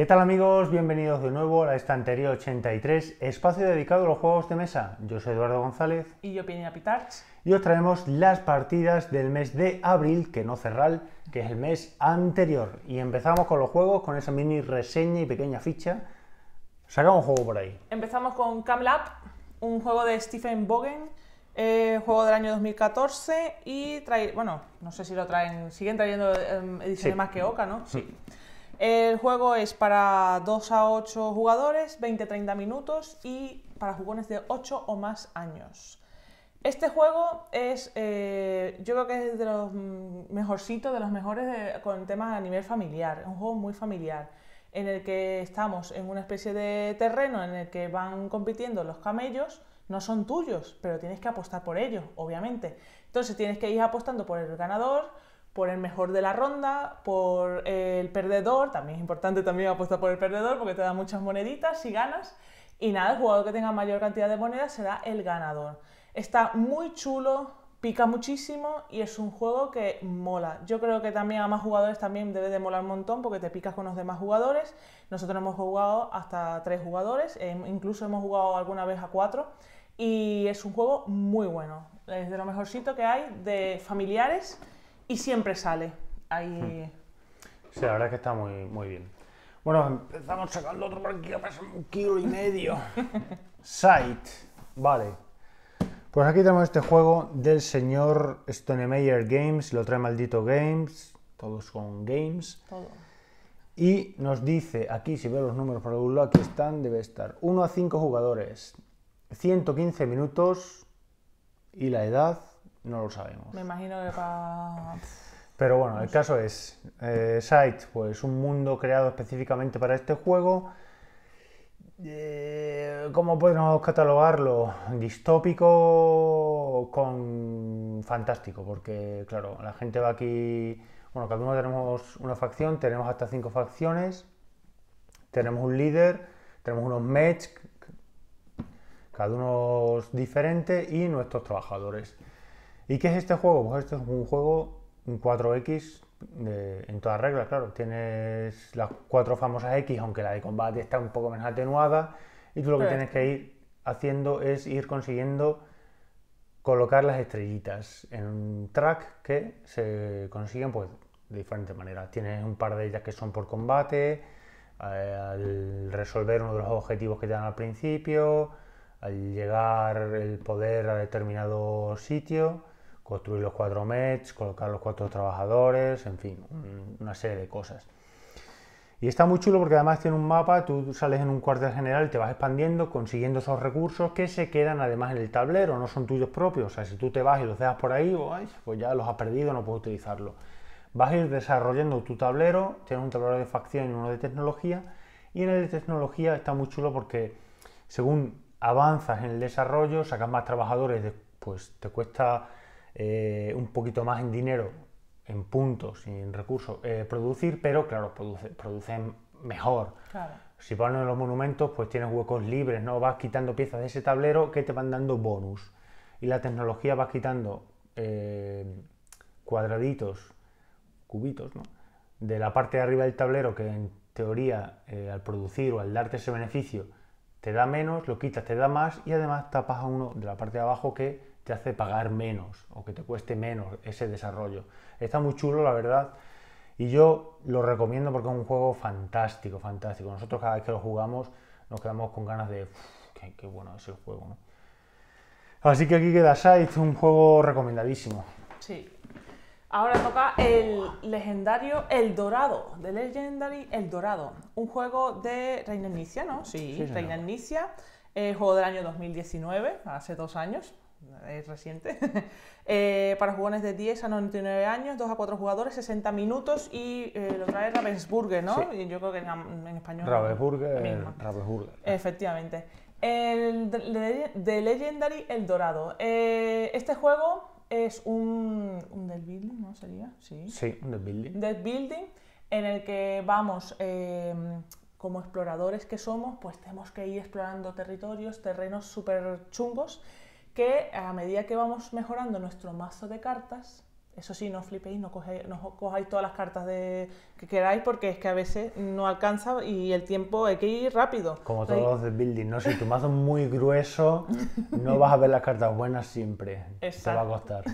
¿Qué tal amigos? Bienvenidos de nuevo a la Estantería 83, espacio dedicado a los juegos de mesa. Yo soy Eduardo González. Y yo, Pineda Pitarch. Y os traemos las partidas del mes de abril, que no cerral, que es el mes anterior. Y empezamos con los juegos, con esa mini reseña y pequeña ficha. Sacamos un juego por ahí. Empezamos con Cam Lab, un juego de Stephen Bogen, juego del año 2014. Y trae, bueno, no sé si lo traen, siguen trayendo ediciones más que Oca, ¿no? Sí. El juego es para 2 a 8 jugadores, 20-30 minutos y para jugones de 8 o más años. Este juego es, yo creo que es de los mejorcitos, de los mejores con temas a nivel familiar. Es un juego muy familiar en el que estamos en una especie de terreno en el que van compitiendo los camellos. No son tuyos, pero tienes que apostar por ellos, obviamente. Entonces tienes que ir apostando por el ganador, por el mejor de la ronda, por el perdedor. También es importante también apostar por el perdedor porque te da muchas moneditas si ganas. Y nada, el jugador que tenga mayor cantidad de monedas será el ganador. Está muy chulo, pica muchísimo y es un juego que mola. Yo creo que también a más jugadores también debe de molar un montón porque te picas con los demás jugadores. Nosotros hemos jugado hasta 3 jugadores, incluso hemos jugado alguna vez a 4. Y es un juego muy bueno, es de lo mejorcito que hay de familiares. Y siempre sale ahí. Sí, la verdad es que está muy bien. Bueno, empezamos sacando otro por aquí, pesa 1,5 kg. Scythe. Vale. Pues aquí tenemos este juego del señor Stonemeyer Games. Lo trae Maldito Games. Todos con Games. Todo. Y nos dice, aquí si veo los números por algún lado, aquí están, debe estar 1 a 5 jugadores. 115 minutos. Y la edad no lo sabemos. Me imagino que para... Pero bueno, el caso es Scythe, pues un mundo creado específicamente para este juego. ¿Cómo podemos catalogarlo? Distópico con fantástico, porque claro, la gente va aquí... Bueno, cada uno tenemos una facción, tenemos hasta 5 facciones, tenemos un líder, tenemos unos mechs, cada uno es diferente, y nuestros trabajadores. ¿Y qué es este juego? Pues este es un juego 4X en todas reglas, claro. Tienes las 4 famosas X, aunque la de combate está un poco menos atenuada, y tú lo que tienes que ir haciendo es ir consiguiendo colocar las estrellitas en un track que se consiguen pues de diferentes maneras. Tienes un par de ellas que son por combate, al resolver uno de los objetivos que te dan al principio, al llegar el poder a determinado sitio, construir los 4 mechs, colocar los 4 trabajadores, en fin, una serie de cosas. Y está muy chulo porque además tiene un mapa, tú sales en un cuartel general, te vas expandiendo, consiguiendo esos recursos que se quedan además en el tablero, no son tuyos propios. O sea, si tú te vas y los dejas por ahí, pues ya los has perdido, no puedes utilizarlo. Vas a ir desarrollando tu tablero, tienes un tablero de facción y uno de tecnología, y en el de tecnología está muy chulo porque según avanzas en el desarrollo, sacas más trabajadores, pues te cuesta... un poquito más en dinero, en puntos y en recursos producir, pero claro, producen mejor. Claro. Si pones los monumentos, pues tienes huecos libres, ¿no? Vas quitando piezas de ese tablero que te van dando bonus. Y la tecnología vas quitando cuadraditos, cubitos, ¿no? De la parte de arriba del tablero que en teoría al producir o al darte ese beneficio te da menos, lo quitas, te da más y además tapas a uno de la parte de abajo que te hace pagar menos o que te cueste menos ese desarrollo. Está muy chulo, la verdad, y yo lo recomiendo porque es un juego fantástico, fantástico. Nosotros cada vez que lo jugamos nos quedamos con ganas de qué bueno es el juego, ¿no? Así que aquí queda Scythe, un juego recomendadísimo. Sí. Ahora toca el legendario El Dorado, de Legendary El Dorado, un juego de Reiner Knizia, ¿no? Sí, Reiner Knizia, juego del año 2019, hace 2 años. Es reciente. Para jugones de 10 a 99 años, 2 a 4 jugadores, 60 minutos y lo trae Ravensburger, ¿no? Sí. Yo creo que en español. Ravensburger. Efectivamente. El de Legendary El Dorado. Este juego es un Death Building, ¿no? ¿Sería? Sí. Sí, un Death Building. Death Building en el que vamos, como exploradores que somos, pues tenemos que ir explorando territorios, terrenos súper chungos, que a medida que vamos mejorando nuestro mazo de cartas, Eso sí, no flipéis, no cojáis todas las cartas que queráis, porque es que a veces no alcanza y el tiempo hay que ir rápido. Como todos los de building, ¿no? Si tu mazo es muy grueso, no vas a ver las cartas buenas siempre. Exacto. Te va a costar.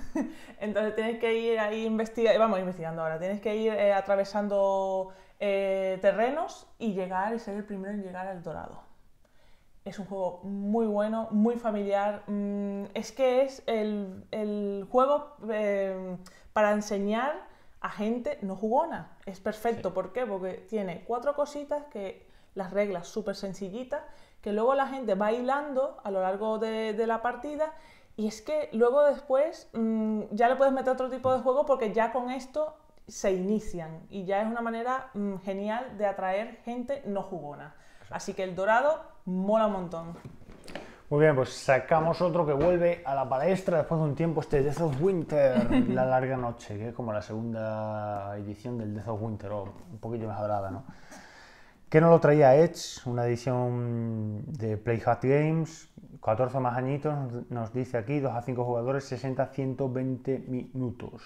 Entonces tienes que ir ahí investigando ahora, tienes que ir atravesando terrenos y llegar y ser el primero en llegar al Dorado. Es un juego muy bueno, muy familiar, es que es el juego para enseñar a gente no jugona. Es perfecto, sí. ¿Por qué? Porque tiene 4 cositas, que las reglas súper sencillitas, que luego la gente va hilando a lo largo de la partida, y es que luego después ya le puedes meter otro tipo de juego, porque ya con esto se inician y ya es una manera genial de atraer gente no jugona. Así que el Dorado mola un montón. Muy bien, pues sacamos otro que vuelve a la palestra después de un tiempo, este Death of Winter, La Larga Noche, que es como la segunda edición del Death of Winter, o un poquito mejorada, ¿no? Que nos lo traía Edge, una edición de Play Hat Games, 14 más añitos, nos dice aquí, 2 a 5 jugadores, 60-120 minutos.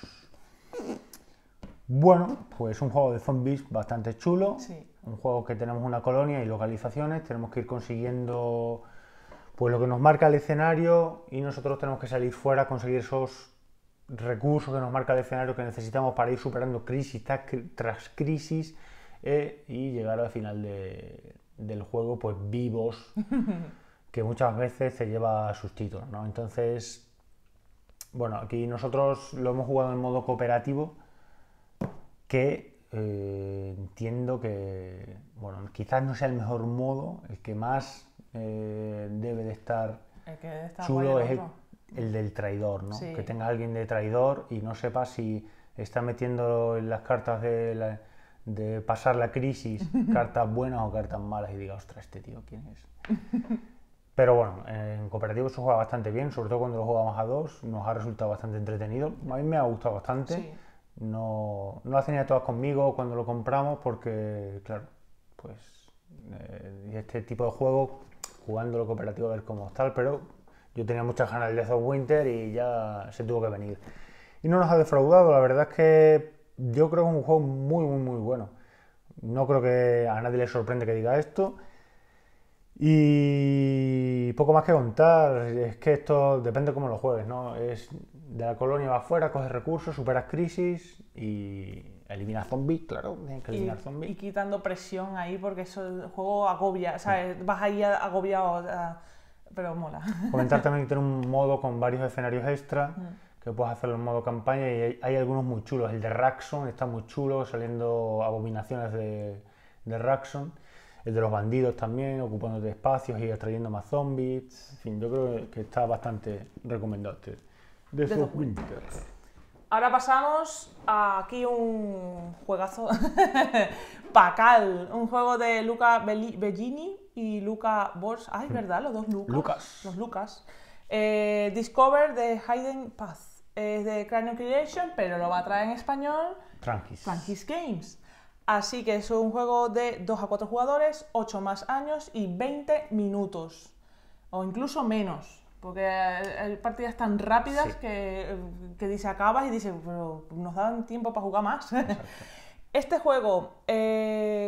Bueno, pues un juego de zombies bastante chulo. Sí. Un juego que tenemos una colonia y localizaciones, tenemos que ir consiguiendo pues lo que nos marca el escenario, y nosotros tenemos que salir fuera, conseguir esos recursos que nos marca el escenario que necesitamos para ir superando crisis tras crisis, y llegar al final del juego pues vivos, que muchas veces se lleva sustitos, ¿no? Entonces, bueno, aquí nosotros lo hemos jugado en modo cooperativo, que entiendo que, bueno, quizás no sea el mejor modo, el que más debe de estar chulo es el del traidor, ¿no? Sí. Que tengas a alguien de traidor y no sepas si está metiendo en las cartas de pasar la crisis cartas buenas o cartas malas, y diga, ostras, este tío, ¿quién es? Pero bueno, en cooperativo se juega bastante bien, sobre todo cuando lo jugamos a 2, nos ha resultado bastante entretenido, a mí me ha gustado bastante. Sí. No las tenía todas conmigo cuando lo compramos, porque, claro, pues este tipo de juego, jugándolo cooperativo a ver cómo está, pero yo tenía muchas ganas del Death of Winter y ya se tuvo que venir. Y no nos ha defraudado, la verdad es que yo creo que es un juego muy, muy, muy bueno. No creo que a nadie le sorprende que diga esto. Y poco más que contar, es que esto depende cómo lo juegues, ¿no? Es de la colonia va afuera, coges recursos, superas crisis y eliminas zombies, claro, tienes que eliminar zombies. Y quitando presión ahí, porque eso, el juego agobia, ¿sabes? Sí. Vas ahí agobiado, pero mola. Comentar también que tiene un modo con varios escenarios extra, que puedes hacerlo en modo campaña, y hay algunos muy chulos. El de Raxxon está muy chulo, saliendo abominaciones de Raxxon. El de los bandidos también, ocupándote espacios y atrayendo más zombies. En fin, yo creo que está bastante recomendado este Death of Winter. Ahora pasamos a aquí un juegazo. Pacal, un juego de Luca Bellini y Luca Bors. Ay, ¿verdad? Los dos Lucas. Los Lucas. Discover the Hidden Path. Es de Cranial Creation, pero lo va a traer en español Tranquis Games. Así que es un juego de 2 a 4 jugadores, 8 más años y 20 minutos. O incluso menos. Porque hay partidas tan rápidas, sí, que se acabas y dices, pero nos dan tiempo para jugar más. Exacto. Este juego,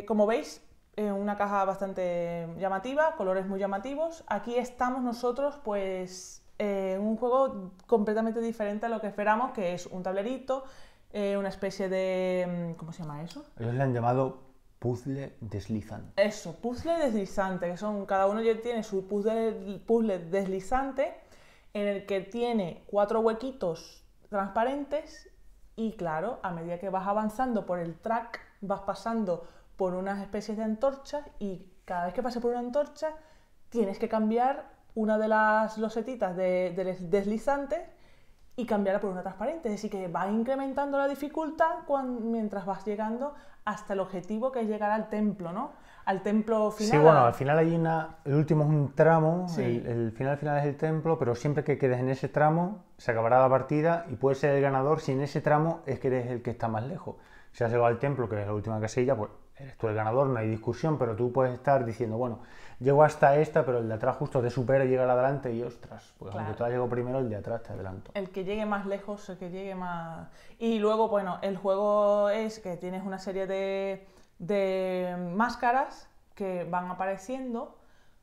como veis, una caja bastante llamativa, colores muy llamativos. Aquí estamos nosotros, pues, un juego completamente diferente a lo que esperamos, que es un tablerito. Una especie de... ¿Cómo se llama eso? Ellos le han llamado puzzle deslizante. Eso, puzzle deslizante, que son... Cada uno tiene su puzzle deslizante, en el que tiene 4 huequitos transparentes y, claro, a medida que vas avanzando por el track, vas pasando por unas especies de antorchas, y cada vez que pases por una antorcha tienes que cambiar una de las losetitas del deslizante y cambiarla por una transparente, es decir, que va incrementando la dificultad mientras vas llegando hasta el objetivo, que es llegar al templo, ¿no? Al templo final. Sí, bueno, al final hay el último es un tramo, sí. El final es el templo, pero siempre que quedes en ese tramo se acabará la partida y puedes ser el ganador si en ese tramo es que eres el que está más lejos. Si has llegado al templo, que es la última casilla, pues eres tú el ganador, no hay discusión, pero tú puedes estar diciendo, bueno, llego hasta esta, pero el de atrás justo te supera y llega al adelante y ostras, pues claro, aunque tú has llegado primero, el de atrás te adelanto. El que llegue más lejos, el que llegue más... Y luego, bueno, el juego es que tienes una serie de máscaras que van apareciendo,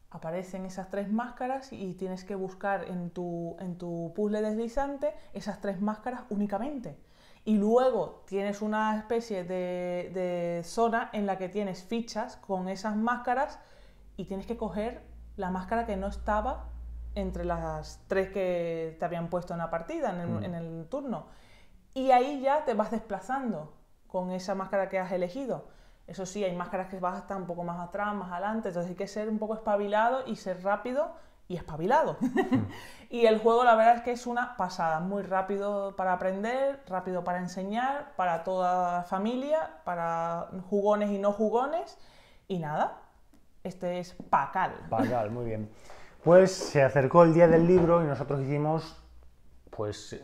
aparecen esas tres máscaras y tienes que buscar en tu puzzle deslizante esas tres máscaras únicamente. Y luego tienes una especie de zona en la que tienes fichas con esas máscaras y tienes que coger la máscara que no estaba entre las tres que te habían puesto en la partida, en el turno. Y ahí ya te vas desplazando con esa máscara que has elegido. Eso sí, hay máscaras que vas a estar un poco más atrás, más adelante, entonces hay que ser un poco espabilado y ser rápido y espabilado. Y el juego la verdad es que es una pasada, muy rápido para aprender, rápido para enseñar, para toda la familia, para jugones y no jugones, y nada, este es Pacal. Pacal, muy bien. Pues se acercó el día del libro y nosotros hicimos, pues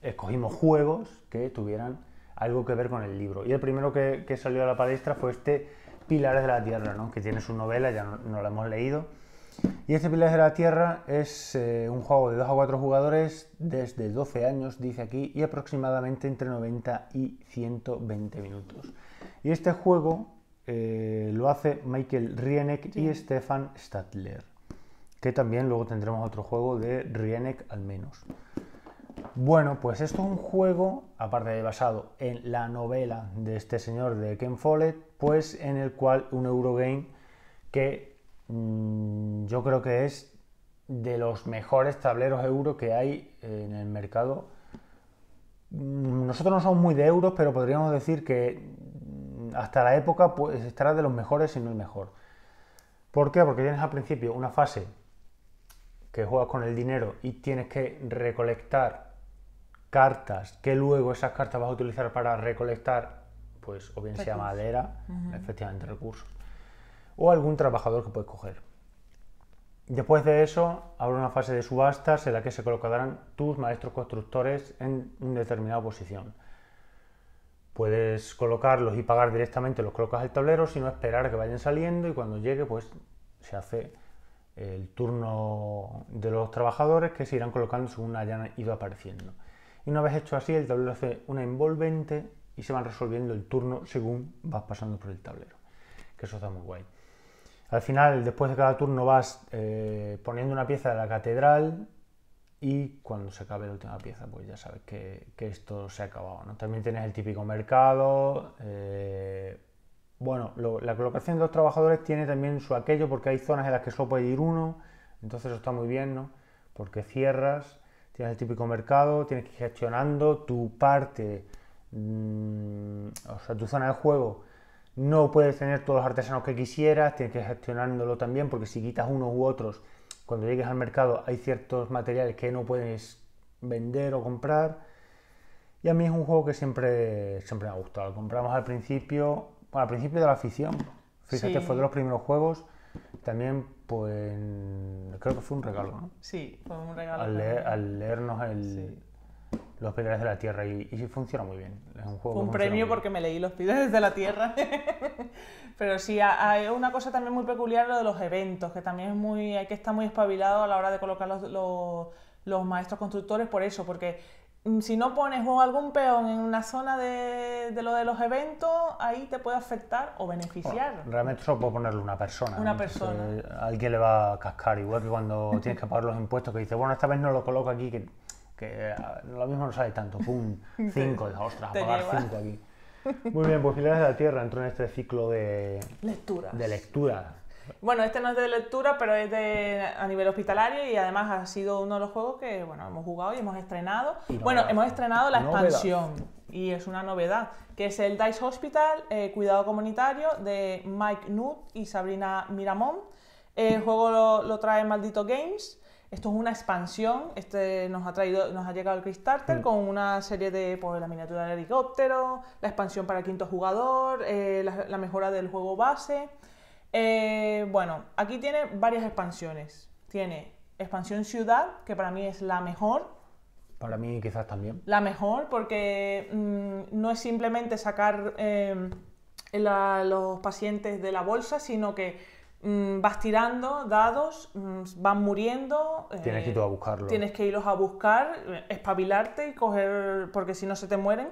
escogimos juegos que tuvieran algo que ver con el libro. Y el primero que salió a la palestra fue este Pilares de la Tierra, ¿no? Que tiene su novela, ya no la hemos leído. Y este Pilares de la Tierra es un juego de 2 a 4 jugadores desde 12 años, dice aquí, y aproximadamente entre 90 y 120 minutos. Y este juego lo hace Michael Rienek y Stefan Stadler, que también luego tendremos otro juego de Rienek al menos. Bueno, pues esto es un juego, aparte de basado en la novela de este señor de Ken Follett, pues en el cual un Eurogame que yo creo que es de los mejores tableros euro que hay en el mercado. Nosotros no somos muy de euros, pero podríamos decir que hasta la época pues estará de los mejores si no el mejor. ¿Por qué? Porque tienes al principio una fase que juegas con el dinero y tienes que recolectar cartas, que luego esas cartas vas a utilizar para recolectar, pues o bien sea madera, efectivamente recursos, o algún trabajador que puedes coger. Después de eso, habrá una fase de subastas en la que se colocarán tus maestros constructores en una determinada posición. Puedes colocarlos y pagar directamente, los colocas al tablero, sino esperar a que vayan saliendo y cuando llegue, pues se hace el turno de los trabajadores que se irán colocando según hayan ido apareciendo. Y una vez hecho así, el tablero hace una envolvente y se van resolviendo el turno según vas pasando por el tablero. Que eso está muy guay. Al final, después de cada turno vas poniendo una pieza de la catedral y cuando se acabe la última pieza, pues ya sabes que esto se ha acabado, ¿no? También tienes el típico mercado. Bueno, la colocación de los trabajadores tiene también su aquello porque hay zonas en las que solo puede ir uno. Entonces eso está muy bien, ¿no? Porque cierras... Tienes el típico mercado, tienes que ir gestionando tu parte, o sea, tu zona de juego. No puedes tener todos los artesanos que quisieras, tienes que ir gestionándolo también, porque si quitas unos u otros, cuando llegues al mercado hay ciertos materiales que no puedes vender o comprar. Y a mí es un juego que siempre me ha gustado. Lo compramos al principio, bueno, al principio de la afición. Fíjate, sí, fue de los primeros juegos. También, pues, creo que fue un regalo, ¿no? Sí, fue un regalo. Al leernos los Pilares de la Tierra y funciona muy bien. Es un juego. Fue un premio porque me leí los Pilares de la Tierra. Pero sí, hay una cosa también muy peculiar, lo de los eventos, que también es muy, hay que estar muy espabilado a la hora de colocar los maestros constructores por eso, porque si no pones algún peón en una zona de lo de los eventos, ahí te puede afectar o beneficiar. Bueno, realmente solo puedo ponerle una persona. Una persona. Alguien le va a cascar, igual que cuando tienes que pagar los impuestos, que dices, bueno, esta vez no lo coloco aquí, que lo mismo no sale tanto. ¡Pum! 5, ostras, a pagar 5 aquí. Muy bien, pues Pilares de la Tierra entró en este ciclo de lecturas. Bueno, este no es de lectura, pero es a nivel hospitalario y además ha sido uno de los juegos que, bueno, hemos jugado y hemos estrenado. Bueno, hemos estrenado la expansión y es una novedad, que es el Dice Hospital, Cuidado Comunitario, de Mike Nutt y Sabrina Miramón. El juego lo trae Maldito Games. Esto es una expansión, nos ha llegado el Kickstarter con una serie de, pues, la miniatura del helicóptero, la expansión para el 5º jugador, la mejora del juego base. Bueno, aquí tiene varias expansiones. Tiene expansión ciudad, que para mí es la mejor. Para mí quizás también. La mejor porque no es simplemente sacar los pacientes de la bolsa, sino que vas tirando dados, van muriendo. Tienes que ir a buscarlos. Tienes que irlos a buscar, espabilarte y coger, porque si no se te mueren.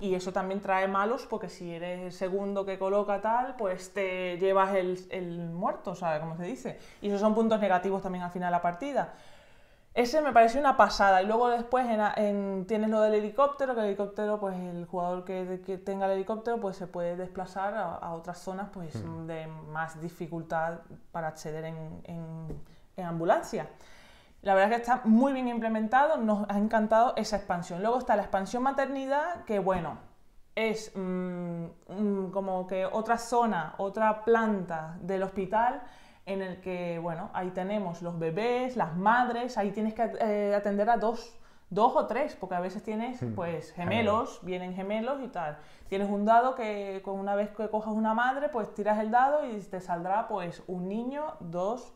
Y eso también trae malos, porque si eres el segundo que coloca tal, pues te llevas el muerto, ¿sabes? Como se dice. Y esos son puntos negativos también al final de la partida. Ese me pareció una pasada. Y luego después tienes lo del helicóptero, que el helicóptero, pues el jugador que tenga el helicóptero, pues se puede desplazar a otras zonas pues, de más dificultad para acceder en ambulancia. La verdad es que está muy bien implementado, nos ha encantado esa expansión. Luego está la expansión maternidad, que bueno, es como que otra zona, otra planta del hospital en el que, bueno, ahí tenemos los bebés, las madres, ahí tienes que atender a dos o tres, porque a veces tienes pues gemelos, vienen gemelos y tal. Tienes un dado que una vez que cojas una madre, pues tiras el dado y te saldrá pues un niño, dos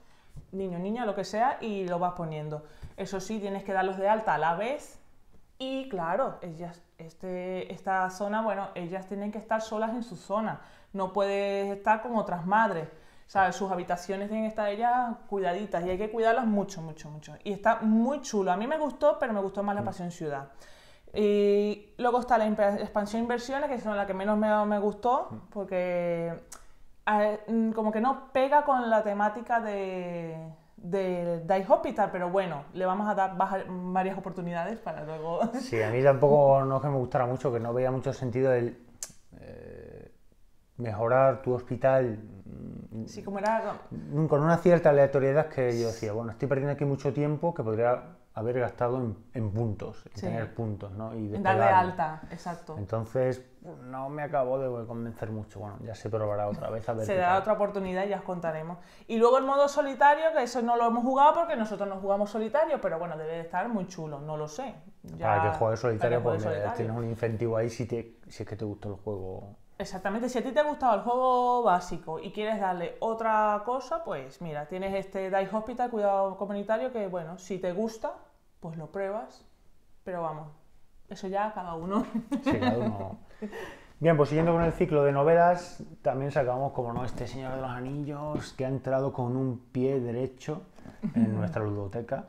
niño, niña, lo que sea, y lo vas poniendo. Eso sí, tienes que darlos de alta a la vez y, claro, ellas, esta zona, bueno, ellas tienen que estar solas en su zona. No puedes estar con otras madres, ¿sabes? Sus habitaciones tienen que estar ellas cuidaditas y hay que cuidarlas mucho, mucho, mucho. Y está muy chulo. A mí me gustó, pero me gustó más la expansión ciudad. Y luego está la expansión inversiones, que es la que menos me gustó, porque como que no pega con la temática de Dice Hospital, pero bueno, le vamos a dar varias oportunidades para luego. Sí, a mí tampoco no es que me gustara mucho, que no veía mucho sentido el mejorar tu hospital. Sí, como era con una cierta aleatoriedad que yo decía, bueno, estoy perdiendo aquí mucho tiempo que podría haber gastado en puntos, en tener puntos, ¿no? Y en darle alta, exacto. Entonces, no me acabo de convencer mucho. Bueno, ya se probará otra vez. A ver, se dará otra oportunidad y ya os contaremos. Y luego el modo solitario, que eso no lo hemos jugado porque nosotros no jugamos solitario, pero bueno, debe de estar muy chulo, no lo sé. Ya, para que juegues solitario, porque tienes un incentivo ahí si es que te gustó el juego. Exactamente, si a ti te ha gustado el juego básico y quieres darle otra cosa, pues mira, tienes este Dice Hospital, cuidado comunitario, que bueno, si te gusta, pues lo pruebas, pero vamos, eso ya cada uno. Sí, cada uno. Bien, pues siguiendo con el ciclo de novelas, también sacamos, como no, este Señor de los Anillos, que ha entrado con un pie derecho en nuestra ludoteca.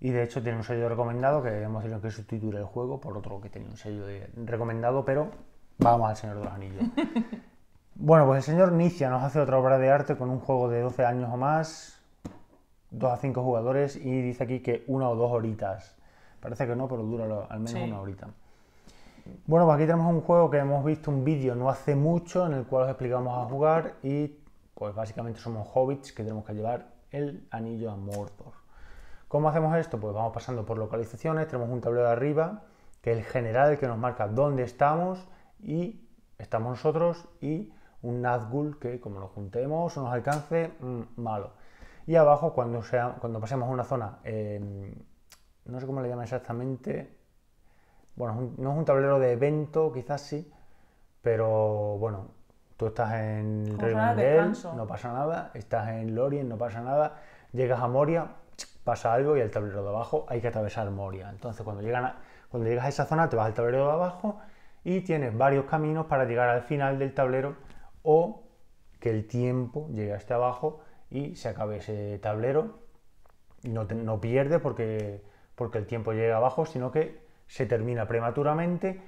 Y de hecho tiene un sello recomendado, que hemos tenido que sustituir el juego por otro que tenía un sello recomendado, pero vamos al Señor de los Anillos. Bueno, pues el señor Knizia nos hace otra obra de arte con un juego de 12 años o más, 2 a 5 jugadores, y dice aquí que 1 o 2 horitas. Parece que no, pero dura al menos una horita. Bueno, pues aquí tenemos un juego que hemos visto un vídeo no hace mucho en el cual os explicamos a jugar y pues básicamente somos hobbits que tenemos que llevar el anillo a Mordor. ¿Cómo hacemos esto? Pues vamos pasando por localizaciones, tenemos un tablero de arriba que es el general que nos marca dónde estamos y estamos nosotros y un Nazgûl que como nos juntemos o nos alcance, malo. Y abajo cuando pasemos a una zona, no sé cómo le llaman exactamente, bueno, no es un tablero de evento, quizás sí, pero bueno, tú estás en Rivendell, no pasa nada, estás en Lorien, no pasa nada, llegas a Moria, pasa algo y el tablero de abajo hay que atravesar Moria. Entonces cuando llegas a esa zona te vas al tablero de abajo y tienes varios caminos para llegar al final del tablero o que el tiempo llegue hasta abajo y se acabe ese tablero. No pierde porque el tiempo llega abajo, sino que se termina prematuramente,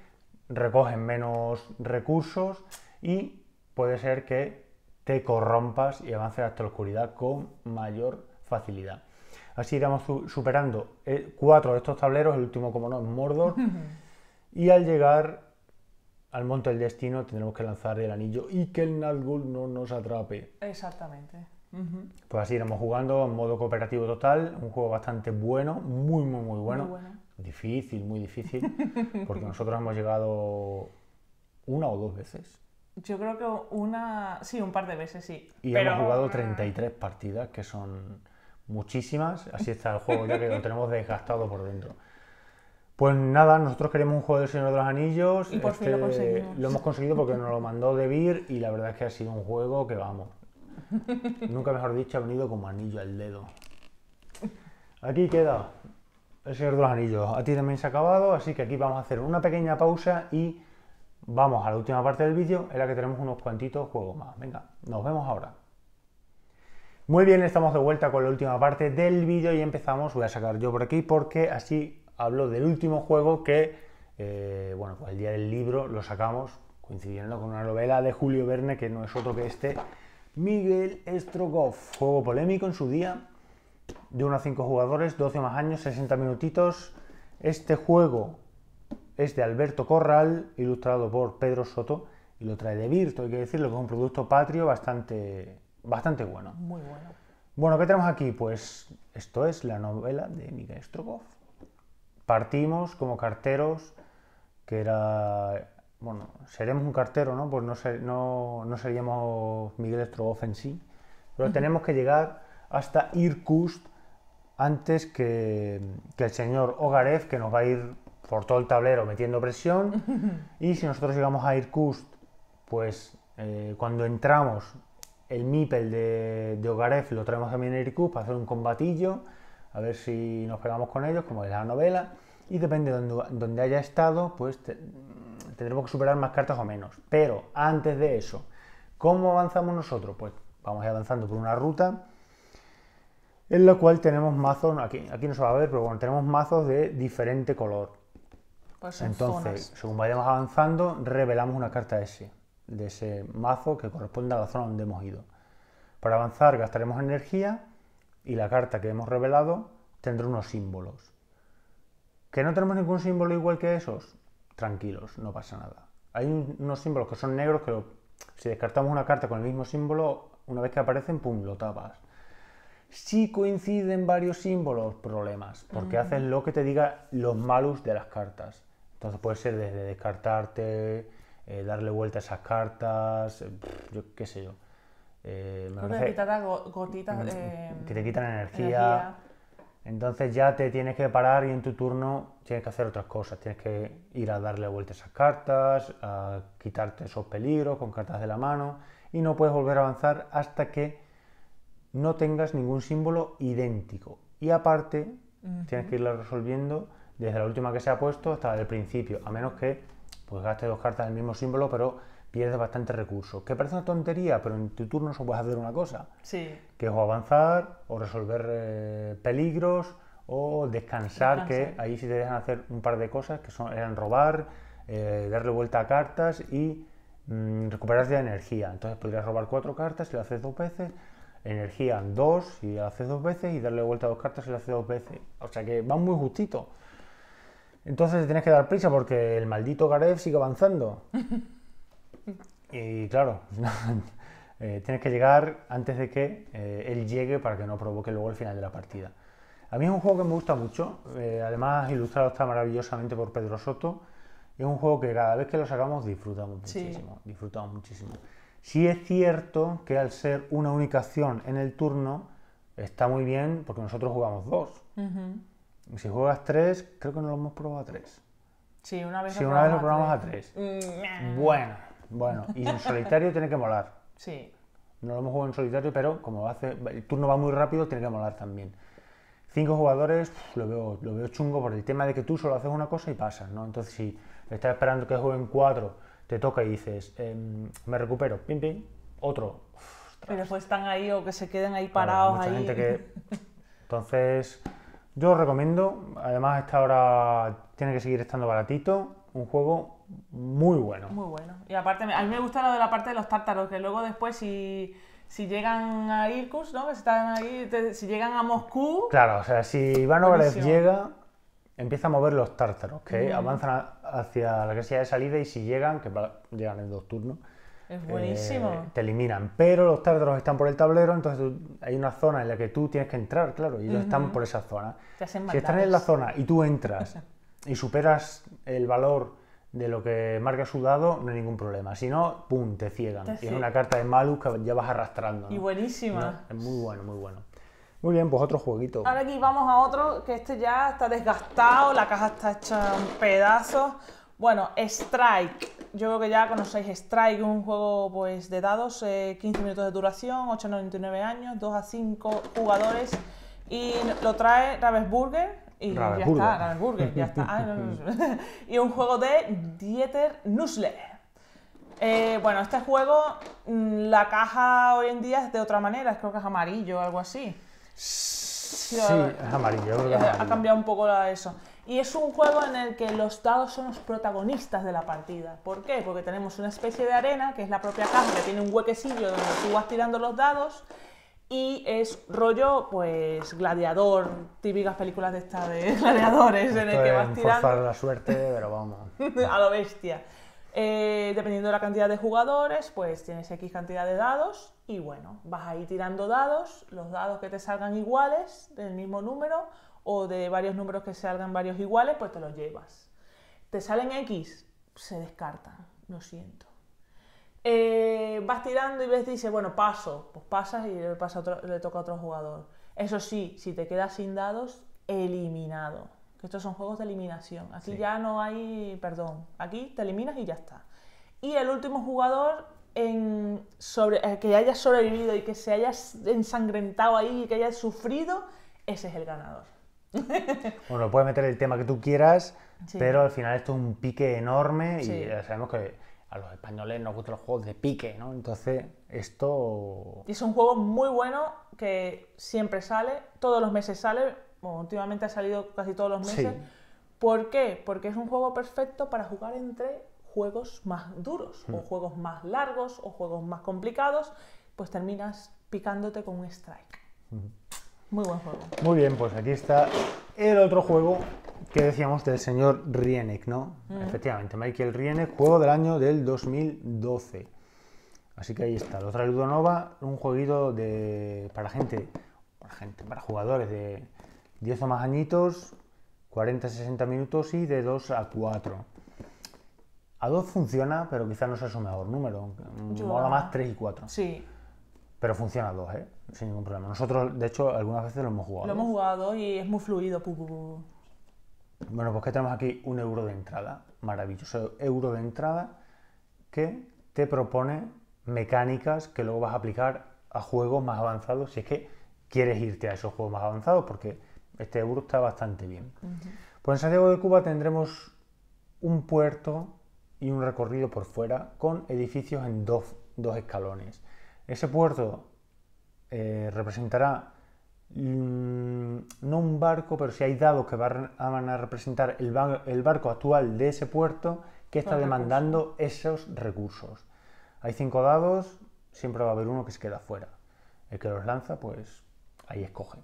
recogen menos recursos y puede ser que te corrompas y avances hasta la oscuridad con mayor facilidad. Así iremos superando 4 de estos tableros, el último como no es Mordor, y al llegar al monte del destino tendremos que lanzar el anillo y que el Nazgûl no nos atrape. Exactamente. Pues así iremos jugando en modo cooperativo total, un juego bastante bueno, muy muy muy bueno. Muy bueno. Difícil, muy difícil, porque nosotros hemos llegado 1 o 2 veces. Yo creo que un par de veces sí. Y hemos jugado 33 partidas, que son muchísimas, así está el juego ya que lo tenemos desgastado por dentro. Pues nada, nosotros queremos un juego del Señor de los Anillos. Y por fin lo conseguimos. Lo hemos conseguido porque nos lo mandó Debir y la verdad es que ha sido un juego que vamos. Nunca mejor dicho, ha venido como anillo al dedo. Aquí queda el Señor de los Anillos. A ti también se ha acabado, así que aquí vamos a hacer una pequeña pausa y vamos a la última parte del vídeo en la que tenemos unos cuantitos juegos más. Venga, nos vemos ahora. Muy bien, estamos de vuelta con la última parte del vídeo y empezamos. Voy a sacar yo por aquí porque así hablo del último juego que, bueno, pues el día del libro lo sacamos coincidiendo con una novela de Julio Verne que no es otro que este Miguel Strogoff, juego polémico en su día, de 1 a 5 jugadores, 12 más años, 60 minutitos. Este juego es de Alberto Corral, ilustrado por Pedro Soto y lo trae Debir, hay que decirlo, que es un producto patrio bastante bueno. Muy bueno. Bueno, ¿qué tenemos aquí? Pues esto es la novela de Miguel Strogoff. Partimos como carteros, que era... Bueno, seremos un cartero, ¿no? Pues no seríamos Miguel Strogoff en sí. Pero tenemos que llegar hasta Irkutsk antes que el señor Ogareff, que nos va a ir por todo el tablero metiendo presión. Y si nosotros llegamos a Irkutsk, pues cuando entramos... El Mipel de Ogareff lo traemos también en Irkutsk para hacer un combatillo, a ver si nos pegamos con ellos, como es la novela, y depende de donde haya estado, pues tendremos que superar más cartas o menos. Pero antes de eso, ¿cómo avanzamos nosotros? Pues vamos avanzando por una ruta en la cual tenemos mazos, aquí no se va a ver, pero bueno, tenemos mazos de diferente color. Pues entonces, según vayamos avanzando, revelamos una carta de ese mazo que corresponde a la zona donde hemos ido. Para avanzar gastaremos energía y la carta que hemos revelado tendrá unos símbolos. ¿Que no tenemos ningún símbolo igual que esos? Tranquilos, no pasa nada. Hay unos símbolos que son negros que si descartamos una carta con el mismo símbolo, una vez que aparecen, pum, lo tapas. Si coinciden varios símbolos, problemas, porque haces lo que te diga los malus de las cartas. Entonces puede ser desde descartarte... darle vuelta a esas cartas, yo qué sé yo. Creo que quitar gotitas. Que te quitan energía. Entonces ya te tienes que parar y en tu turno tienes que hacer otras cosas. Tienes que ir a darle vuelta a esas cartas, a quitarte esos peligros con cartas de la mano. Y no puedes volver a avanzar hasta que no tengas ningún símbolo idéntico. Y aparte, tienes que irla resolviendo desde la última que se ha puesto hasta el principio, a menos que pues gaste dos cartas del mismo símbolo, pero pierdes bastante recursos. Que parece una tontería, pero en tu turno solo puedes hacer una cosa. Sí. Que es o avanzar, o resolver peligros, o descansar, que ahí sí te dejan hacer un par de cosas, que eran robar, darle vuelta a cartas y recuperar de energía. Entonces podrías robar 4 cartas si lo haces 2 veces, energía 2 si lo haces 2 veces, y darle vuelta a 2 cartas si lo haces 2 veces. O sea que van muy justito. Entonces tienes que dar prisa porque el maldito Ogareff sigue avanzando. Y claro, tienes que llegar antes de que él llegue para que no provoque luego el final de la partida. A mí es un juego que me gusta mucho. Además, ilustrado está maravillosamente por Pedro Soto. Es un juego que cada vez que lo sacamos disfrutamos muchísimo. Sí. Disfrutamos muchísimo. Sí es cierto que al ser una única acción en el turno, está muy bien porque nosotros jugamos 2. Si juegas 3, creo que no lo hemos probado a 3. Sí, una vez lo probamos a 3. Bueno, y en solitario tiene que molar. Sí. No lo hemos jugado en solitario, pero como el turno va muy rápido, tiene que molar también. 5 jugadores, lo veo chungo por el tema de que tú solo haces una cosa y pasas, ¿no? Entonces, si estás esperando que jueguen 4, te toca y dices, me recupero, pim, pim, otro. Ostras. Pero después están ahí o que se queden ahí parados. Bueno, mucha gente que... Entonces... Yo os recomiendo, además esta hora tiene que seguir estando baratito, un juego muy bueno. Muy bueno. Y aparte, a mí me gusta lo de la parte de los tártaros, que luego después si llegan a Irkutsk, ¿no? Que están ahí, si llegan a Moscú... Claro, o sea, si Iván Ogareff llega, empieza a mover los tártaros, que avanzan hacia la casilla de salida y si llegan, que llegan en 2 turnos... Es buenísimo. Te eliminan, pero los tártaros están por el tablero, entonces hay una zona en la que tú tienes que entrar, claro, y ellos están por esa zona. Si están en la zona y tú entras y superas el valor de lo que marca su dado, no hay ningún problema. Si no, pum, te ciegan. Tienes una carta de malus que ya vas arrastrando, ¿no? Y buenísima. No, es muy bueno, muy bueno. Muy bien, pues otro jueguito. Ahora aquí vamos a otro, que este ya está desgastado, la caja está hecha en pedazos. Bueno, Strike. Yo creo que ya conocéis Strike, un juego pues de dados, 15 minutos de duración, 8,99 años, 2 a 5 jugadores y lo trae Ravensburger y ya está, Ravensburger, ya está. Y un juego de Dieter Nussle. Bueno, este juego, la caja hoy en día es de otra manera, creo que es amarillo o algo así. Sí, es amarillo, ¿verdad? Ha cambiado un poco eso. Y es un juego en el que los dados son los protagonistas de la partida. ¿Por qué? Porque tenemos una especie de arena, que es la propia caja, que tiene un huequecillo donde tú vas tirando los dados. Y es rollo, pues, gladiador, típicas películas de estas de gladiadores, en el que vas tirando... forzar la suerte, pero vamos. A lo bestia. Dependiendo de la cantidad de jugadores, pues tienes X cantidad de dados y bueno, vas ahí tirando dados, los dados que te salgan iguales, del mismo número, o de varios números que salgan varios iguales, pues te los llevas. Te salen X, se descartan, lo siento. Vas tirando y ves, dice, bueno, paso, pues pasas y le, le toca a otro jugador. Eso sí, si te quedas sin dados, eliminado. Que estos son juegos de eliminación. Aquí sí. Ya no hay perdón. Aquí te eliminas y ya está. Y el último jugador que haya sobrevivido y que se haya ensangrentado ahí y que haya sufrido, ese es el ganador. Bueno, puedes meter el tema que tú quieras, sí. Pero al final esto es un pique enorme y sí. Sabemos que a los españoles nos gustan los juegos de pique, ¿no? Entonces, esto... Es un juego muy bueno que siempre sale, todos los meses sale, bueno, últimamente ha salido casi todos los meses. Sí. ¿Por qué? Porque es un juego perfecto para jugar entre juegos más duros, o juegos más largos, o juegos más complicados, pues terminas picándote con un strike. Muy buen juego. Muy bien, pues aquí está el otro juego que decíamos del señor Rienek, ¿no? Efectivamente, Michael Rienek, juego del año del 2012. Así que ahí está, lo trae Ludonova, un jueguito de, para jugadores de 10 o más añitos, 40-60 minutos y de 2 a 4. A 2 funciona, pero quizás no sea su mejor número, mola más 3 y 4. Sí. Pero funciona a 2, ¿eh? Sin ningún problema. Nosotros, de hecho, algunas veces lo hemos jugado. Lo hemos jugado y es muy fluido. Bueno, pues que tenemos aquí un euro de entrada, maravilloso euro de entrada, que te propone mecánicas que luego vas a aplicar a juegos más avanzados, si es que quieres irte a esos juegos más avanzados, porque este euro está bastante bien. Pues en Santiago de Cuba tendremos un puerto y un recorrido por fuera con edificios en dos escalones. Ese puerto representará no un barco, pero sí hay dados que van a representar el barco actual de ese puerto que está demandando esos recursos. Hay 5 dados, siempre va a haber uno que se queda fuera. El que los lanza, pues ahí escoge.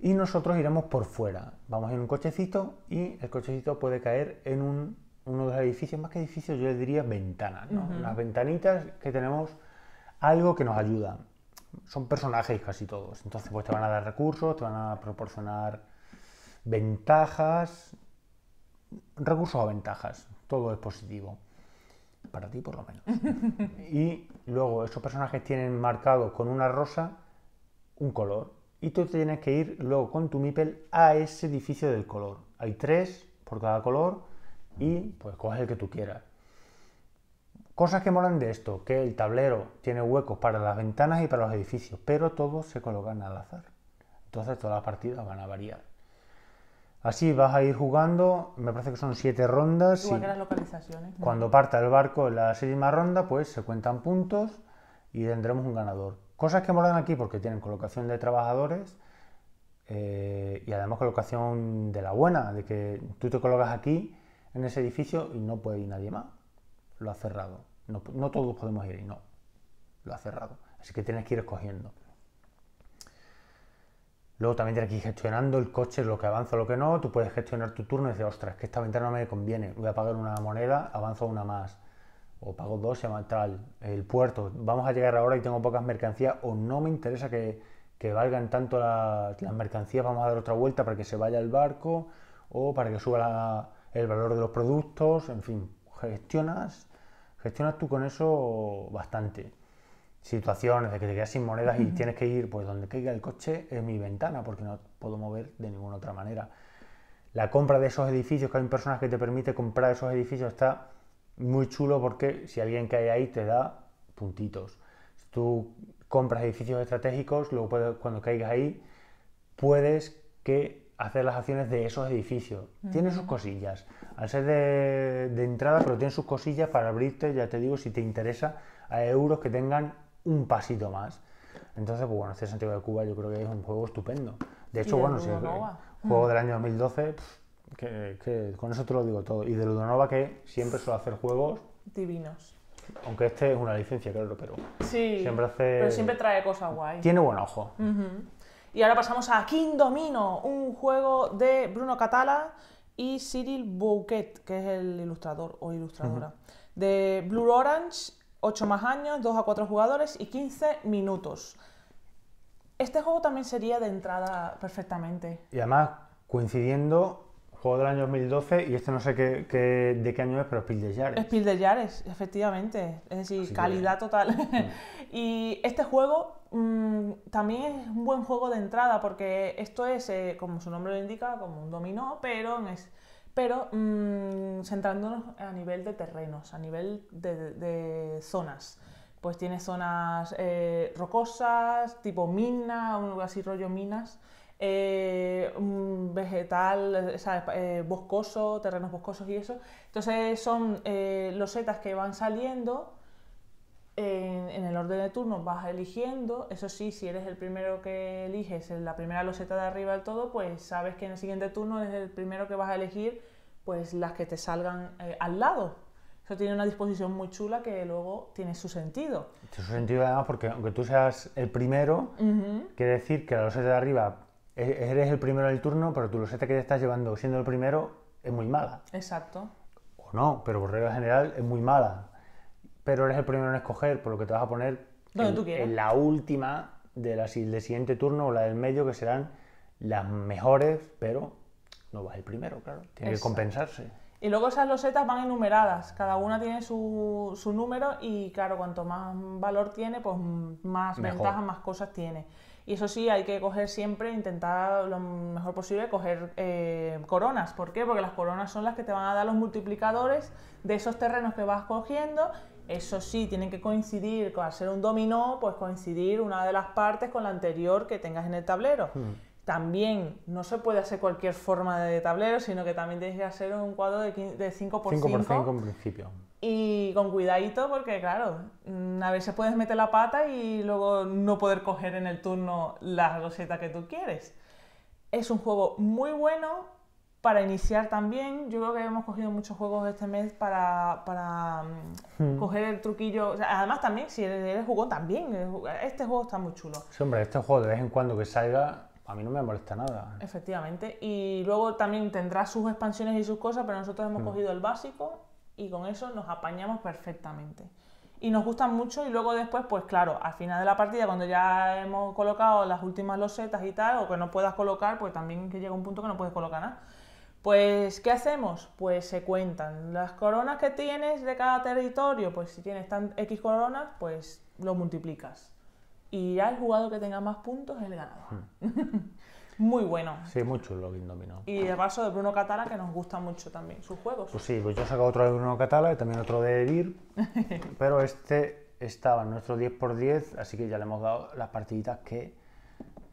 Y nosotros iremos por fuera. Vamos en un cochecito y el cochecito puede caer en uno de los edificios, más que edificios, yo le diría ventanas, ¿no? Unas ventanitas que tenemos algo que nos ayuda. Son personajes casi todos, entonces pues te van a dar recursos, te van a proporcionar ventajas, recursos o ventajas, todo es positivo, para ti por lo menos. Y luego esos personajes tienen marcado con una rosa un color y tú tienes que ir luego con tu meeple a ese edificio del color. Hay 3 por cada color y pues coges el que tú quieras. Cosas que molan de esto, que el tablero tiene huecos para las ventanas y para los edificios, pero todos se colocan al azar. Entonces todas las partidas van a variar. Así vas a ir jugando, me parece que son 7 rondas. Igual que las localizaciones. Cuando parta el barco en la séptima ronda, pues se cuentan puntos y tendremos un ganador. Cosas que molan aquí porque tienen colocación de trabajadores y además colocación de la buena, de que tú te colocas aquí en ese edificio y no puede ir nadie más. Lo ha cerrado. No todos podemos ir y no. Lo ha cerrado. Así que tienes que ir escogiendo. Luego también tienes que ir gestionando el coche, lo que avanza, lo que no. Tú puedes gestionar tu turno y decir, ostras, que esta ventana no me conviene. Voy a pagar una moneda, avanzo una más. O pago 2, se llama tal. El puerto, vamos a llegar ahora y tengo pocas mercancías. O no me interesa que valgan tanto las mercancías. Vamos a dar otra vuelta para que se vaya el barco. O para que suba el valor de los productos. En fin, gestionas tú con eso bastante. Situaciones de que te quedas sin monedas y tienes que ir, pues donde caiga el coche es mi ventana, porque no puedo mover de ninguna otra manera. La compra de esos edificios, que hay un personaje que te permite comprar esos edificios, está muy chulo porque si alguien cae ahí te da puntitos. Si tú compras edificios estratégicos, luego cuando caigas ahí, puedes que hacer las acciones de esos edificios. Tiene sus cosillas. Al ser de entrada, pero tiene sus cosillas para abrirte, ya te digo, si te interesa, a euros que tengan un pasito más. Entonces, pues bueno, este Santiago de Cuba yo creo que es un juego estupendo. De hecho, bueno, si es juego del año 2012, que con eso te lo digo todo. Y de Ludonova, que siempre suele hacer juegos divinos. Aunque este es una licencia, claro, pero sí, siempre hace... pero siempre trae cosas guay. Tiene buen ojo. Y ahora pasamos a Kingdomino, un juego de Bruno Cathala y Cyril Bouquet, que es el ilustrador o ilustradora, de Blue Orange, 8 más años, 2 a 4 jugadores y 15 minutos. Este juego también sería de entrada perfectamente. Y además, coincidiendo, juego del año 2012, y este no sé de qué año es, pero es Pil de Yares. Es Pil de Yares, efectivamente. Es decir, así calidad total. Y este juego también es un buen juego de entrada, porque esto es, como su nombre lo indica, como un dominó, pero centrándonos a nivel de terrenos, a nivel de zonas. Pues tiene zonas rocosas, tipo mina, algo así rollo minas, vegetal, ¿sabes? Boscoso, terrenos boscosos y eso. Entonces son losetas que van saliendo en el orden de turnos, vas eligiendo. Eso sí, si eres el primero que eliges en la primera loseta de arriba del todo, pues sabes que en el siguiente turno es el primero que vas a elegir, pues las que te salgan al lado. Eso tiene una disposición muy chula que luego tiene su sentido. Tiene su sentido además porque aunque tú seas el primero, quiere decir que la loseta de arriba eres el primero del turno, pero tu loseta que te estás llevando siendo el primero es muy mala. Exacto. O no, pero por regla general es muy mala. Pero eres el primero en escoger, por lo que te vas a poner en la última del siguiente turno o la del medio, que serán las mejores, pero no vas el primero, claro. Tiene que compensarse. Y luego esas losetas van enumeradas, cada una tiene su número y claro, cuanto más valor tiene, pues más ventajas, más cosas tiene. Y eso sí, hay que coger siempre, intentar lo mejor posible coger coronas. ¿Por qué? Porque las coronas son las que te van a dar los multiplicadores de esos terrenos que vas cogiendo. Eso sí, tienen que coincidir, al ser un dominó, pues coincidir una de las partes con la anterior que tengas en el tablero. También no se puede hacer cualquier forma de tablero, sino que también tienes que hacer un cuadro de 5x5 en principio. Y con cuidadito, porque claro, a veces puedes meter la pata y luego no poder coger en el turno la roseta que tú quieres. Es un juego muy bueno para iniciar también. Yo creo que hemos cogido muchos juegos este mes para coger el truquillo. O sea, además también, si eres jugón también, este juego está muy chulo. Sí, hombre, este juego de vez en cuando que salga, a mí no me molesta nada. Efectivamente. Y luego también tendrá sus expansiones y sus cosas, pero nosotros hemos cogido el básico y con eso nos apañamos perfectamente. Y nos gustan mucho y luego después, pues claro, al final de la partida, cuando ya hemos colocado las últimas losetas y tal, o que no puedas colocar, pues también que llega un punto que no puedes colocar nada. Pues, ¿qué hacemos? Pues se cuentan las coronas que tienes de cada territorio. Pues si tienes tan X coronas, pues lo multiplicas. Y ya el jugador que tenga más puntos es el ganador. Muy bueno. Sí, muy chulo Kingdomino. Y el vaso de Bruno Cathala, que nos gusta mucho también sus juegos. Pues sí, pues yo he sacado otro de Bruno Cathala y también otro de Debir. Pero este estaba en nuestro 10x10, así que ya le hemos dado las partiditas que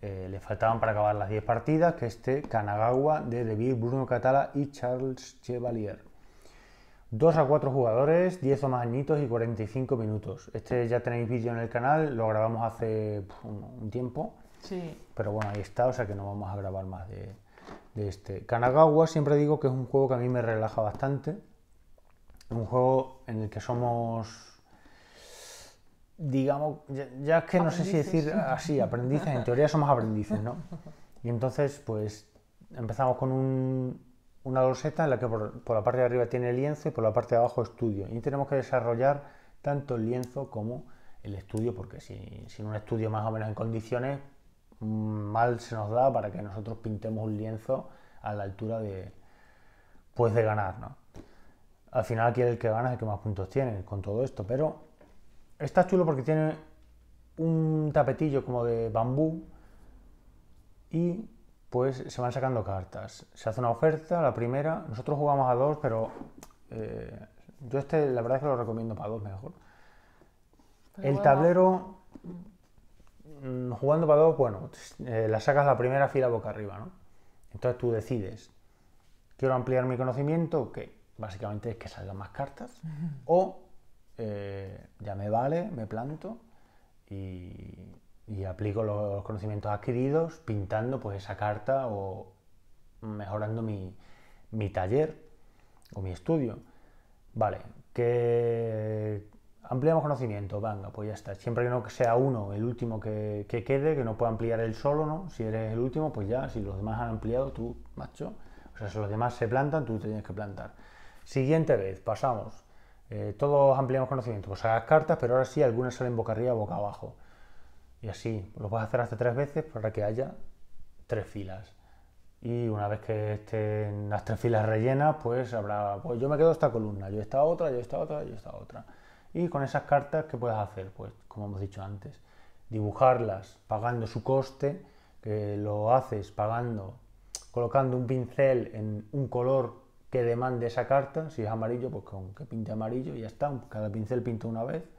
le faltaban para acabar las 10 partidas, que este Kanagawa de Debir, Bruno Cathala y Charles Chevalier. 2 a 4 jugadores, 10 o más añitos y 45 minutos. Este ya tenéis vídeo en el canal, lo grabamos hace un tiempo. Sí. Pero bueno, ahí está, o sea que no vamos a grabar más de este. Kanagawa siempre digo que es un juego que a mí me relaja bastante. Un juego en el que somos, digamos, ya es que no sé si decir así, aprendices, en teoría somos aprendices, ¿no? Y entonces, pues, empezamos con una loseta en la que por la parte de arriba tiene lienzo y por la parte de abajo estudio. Y tenemos que desarrollar tanto el lienzo como el estudio, porque sin un estudio más o menos en condiciones, mal se nos da para que nosotros pintemos un lienzo a la altura de ganar, ¿no? Al final aquí el que gana es el que más puntos tiene con todo esto, pero está chulo porque tiene un tapetillo como de bambú y pues se van sacando cartas. Se hace una oferta, la primera. Nosotros jugamos a 2, pero yo este la verdad es que lo recomiendo para 2 mejor. Pero el tablero, jugando para 2, bueno, la sacas la primera fila boca arriba, ¿no? Entonces tú decides, ¿quiero ampliar mi conocimiento? Que básicamente es que salgan más cartas. O ya me vale, me planto y aplico los conocimientos adquiridos pintando pues esa carta o mejorando mi taller o mi estudio. Vale, que ampliamos conocimiento, venga, pues ya está. Siempre que no sea uno el último que quede, que no pueda ampliar él solo, ¿no? Si eres el último, pues ya, si los demás han ampliado, tú, macho. O sea, si los demás se plantan, tú te tienes que plantar. Siguiente vez, pasamos. Todos ampliamos conocimiento. Pues hagas cartas, pero ahora sí, algunas salen boca arriba, boca abajo. Y así, lo puedes hacer hasta 3 veces para que haya 3 filas. Y una vez que estén las 3 filas rellenas, pues habrá, pues yo me quedo esta columna, yo esta otra, yo esta otra, yo esta otra. Y con esas cartas, ¿qué puedes hacer? Pues, como hemos dicho antes, dibujarlas pagando su coste, que lo haces pagando, colocando un pincel en un color que demande esa carta. Si es amarillo, pues con que pinte amarillo y ya está. Cada pincel pinta una vez.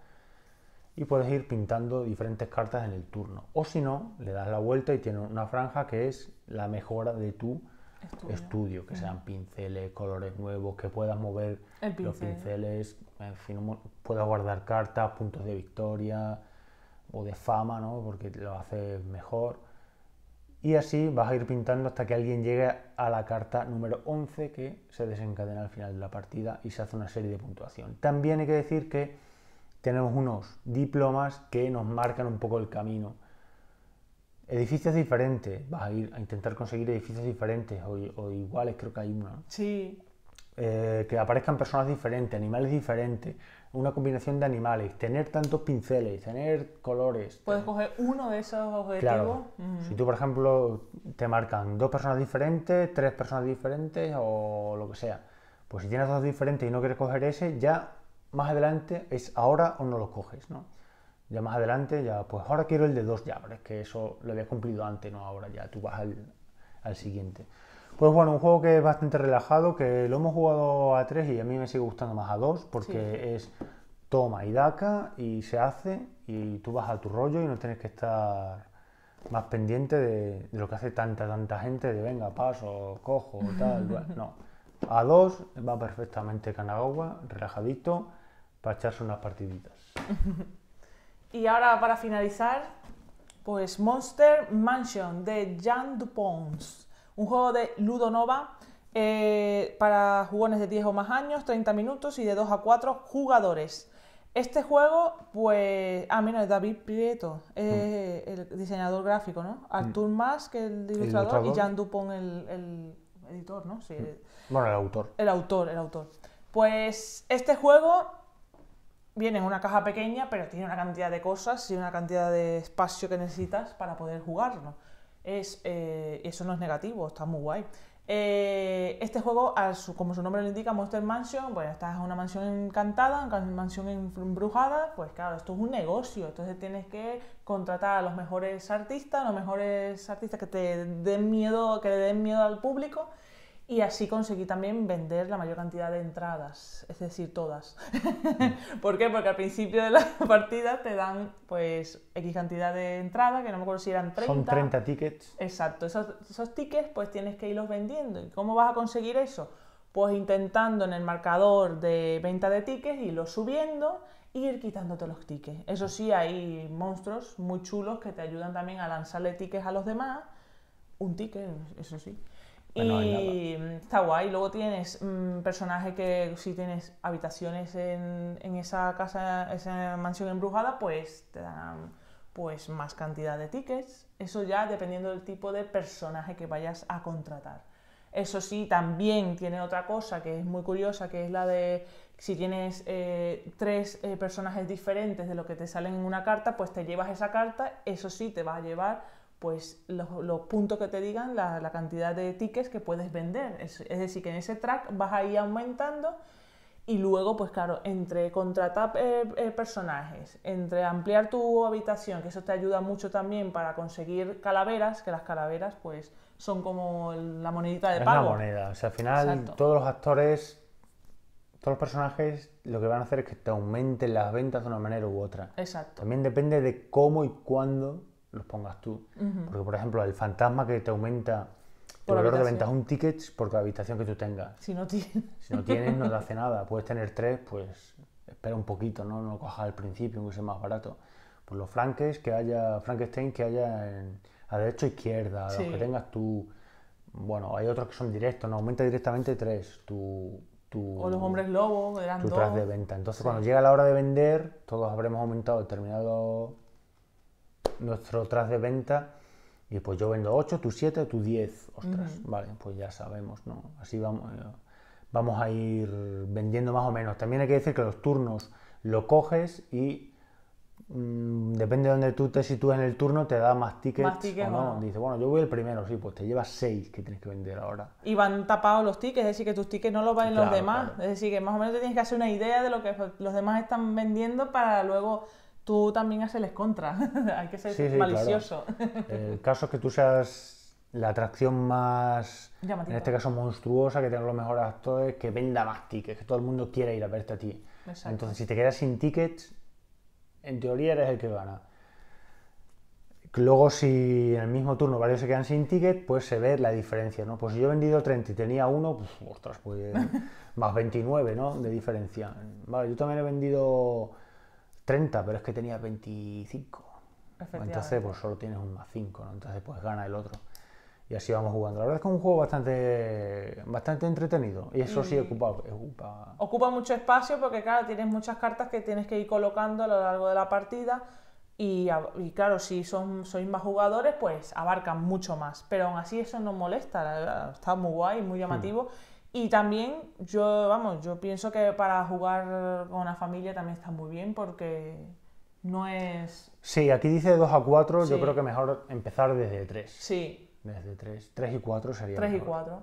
Y puedes ir pintando diferentes cartas en el turno. O si no, le das la vuelta y tiene una franja que es la mejora de tu estudio. Que sean pinceles, colores nuevos, que puedas mover los pinceles. En fin, puedas guardar cartas, puntos de victoria o de fama, ¿no? Porque lo haces mejor. Y así vas a ir pintando hasta que alguien llegue a la carta número 11 que se desencadena al final de la partida y se hace una serie de puntuación. También hay que decir que tenemos unos diplomas que nos marcan un poco el camino. Edificios diferentes, vas a ir a intentar conseguir edificios diferentes o iguales, creo que hay uno. Sí. Que aparezcan personas diferentes, animales diferentes, una combinación de animales, tener tantos pinceles, tener colores. Puedes coger uno de esos objetivos. Claro. Si tú, por ejemplo, te marcan 2 personas diferentes, 3 personas diferentes o lo que sea, pues si tienes 2 diferentes y no quieres coger ese, ya más adelante es ahora o no lo coges, ¿no? Ya más adelante, ya pues ahora quiero el de 2 ya, pero es que eso lo había cumplido antes, no ahora ya, tú vas al siguiente. Pues bueno, un juego que es bastante relajado, que lo hemos jugado a 3 y a mí me sigue gustando más a 2 porque sí. Es toma y daca y se hace y tú vas a tu rollo y no tienes que estar más pendiente de lo que hace tanta gente de venga, paso, cojo, tal, no. A 2 va perfectamente Kanagawa, relajadito, para echarse unas partiditas. Y ahora, para finalizar, pues Monster Mansion de Jean Dupons, un juego de Ludonova para jugones de 10 o más años, 30 minutos y de 2 a 4 jugadores. Este juego, pues... Ah, mira, es David Prieto, el diseñador gráfico, ¿no? Artur Mas, que es el ilustrador, y Jean Dupont, el editor, ¿no? Sí. Bueno, el autor. El autor. Pues este juego viene en una caja pequeña, pero tiene una cantidad de cosas y una cantidad de espacio que necesitas para poder jugarlo. Eso no es negativo, está muy guay. Este juego, como su nombre lo indica, Monster Mansion, bueno, esta es una mansión encantada, una mansión embrujada, pues claro, esto es un negocio, entonces tienes que contratar a los mejores artistas que te den miedo, que le den miedo al público, y así conseguir también vender la mayor cantidad de entradas, es decir, todas. ¿Por qué? Porque al principio de la partida te dan pues X cantidad de entradas, que no me acuerdo si eran 30. Son 30 tickets. Exacto, esos tickets pues tienes que irlos vendiendo. ¿Y cómo vas a conseguir eso? Pues intentando en el marcador de venta de tickets irlos subiendo e ir quitándote los tickets. Eso sí, hay monstruos muy chulos que te ayudan también a lanzarle tickets a los demás. Un ticket, eso sí. Y está guay. Luego tienes personajes que si tienes habitaciones en esa casa, esa mansión embrujada, pues te dan pues más cantidad de tickets. Eso ya dependiendo del tipo de personaje que vayas a contratar. Eso sí, también tiene otra cosa que es muy curiosa, que es la de si tienes 3 personajes diferentes de lo que te salen en una carta, pues te llevas esa carta. Eso sí, te vas a llevar pues los puntos que te digan la cantidad de tickets que puedes vender. Es decir, que en ese track vas a ir aumentando y luego, pues claro, entre contratar personajes, entre ampliar tu habitación, que eso te ayuda mucho también para conseguir calaveras, que las calaveras pues son como la monedita de pago. Es una moneda, o sea, al final exacto. Todos los actores, todos los personajes lo que van a hacer es que te aumenten las ventas de una manera u otra. Exacto. También depende de cómo y cuándo los pongas tú, porque por ejemplo el fantasma que te aumenta Por valor de 21 tickets por cada habitación que tú tengas. Si no tienes, no te hace nada. Puedes tener 3, pues espera un poquito, ¿no? No cojas al principio, aunque sea más barato. Por los flanques, que haya Frankenstein, que haya a derecha o izquierda, sí, los que tengas tú. Bueno, hay otros que son directos, no aumenta directamente 3. O los hombres lobos, eran 2. Tu tras de venta. Entonces, sí, cuando llega la hora de vender, todos habremos aumentado determinado nuestro tras de venta. Y pues yo vendo 8, tú 7, tú 10. Ostras, vale, pues ya sabemos, ¿no? Así vamos a ir vendiendo más o menos. También hay que decir que los turnos lo coges y depende de donde tú te sitúes en el turno, te da más tickets o no. Dices, bueno, yo voy el primero, sí, pues te llevas 6 que tienes que vender ahora. Y van tapados los tickets, es decir, que tus tickets no los valen los demás. Claro. Es decir, que más o menos te tienes que hacer una idea de lo que los demás están vendiendo para luego... Tú también hacerles contra, hay que ser malicioso. Claro. El caso es que tú seas la atracción más, llamativa, en este caso monstruosa, que tenga los mejores actores, que venda más tickets, que todo el mundo quiera ir a verte a ti. Exacto. Entonces, si te quedas sin tickets, en teoría eres el que gana. Luego, si en el mismo turno varios se quedan sin tickets, pues se ve la diferencia, ¿no? Pues si yo he vendido 30 y tenía uno, pues, ostras, pues más 29, ¿no? De diferencia. Vale, yo también he vendido 30, pero es que tenías 25. Entonces, pues solo tienes un más 5, ¿no? Entonces, pues gana el otro. Y así vamos jugando. La verdad es que es un juego bastante entretenido. Y eso sí ocupa mucho espacio porque, claro, tienes muchas cartas que tienes que ir colocando a lo largo de la partida. Y claro, si sois más jugadores, pues abarcan mucho más. Pero aún así eso no molesta, la verdad. Está muy guay, muy llamativo. Y también, yo pienso que para jugar con la familia también está muy bien porque no es... Sí, aquí dice 2 a 4, sí, yo creo que mejor empezar desde 3. Sí. Desde 3. 3 y 4 sería 3 mejor. Y 4.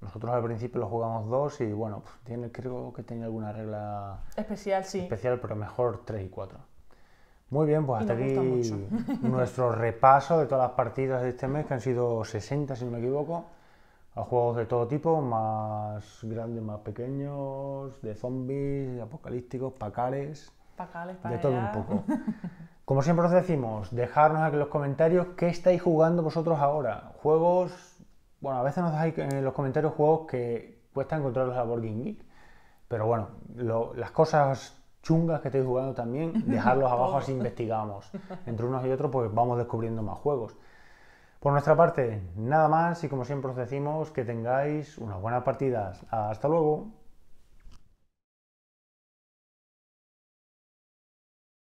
Nosotros al principio lo jugamos 2 y bueno, pues, creo que tenía alguna regla... Especial, sí. Especial, pero mejor 3 y 4. Muy bien, pues hasta aquí nuestro repaso de todas las partidas de este mes, que han sido 60 si no me equivoco. A juegos de todo tipo, más grandes, más pequeños, de zombies, de apocalípticos, pacales para de todo allá, un poco. Como siempre os decimos, dejadnos aquí en los comentarios qué estáis jugando vosotros ahora. Juegos, bueno, a veces nos dejáis en los comentarios juegos que cuesta encontrarlos a Board Game Geek, pero bueno, las cosas chungas que estáis jugando también, dejadlos abajo así investigamos. Entre unos y otros pues vamos descubriendo más juegos. Por nuestra parte, nada más y como siempre os decimos que tengáis unas buenas partidas. ¡Hasta luego!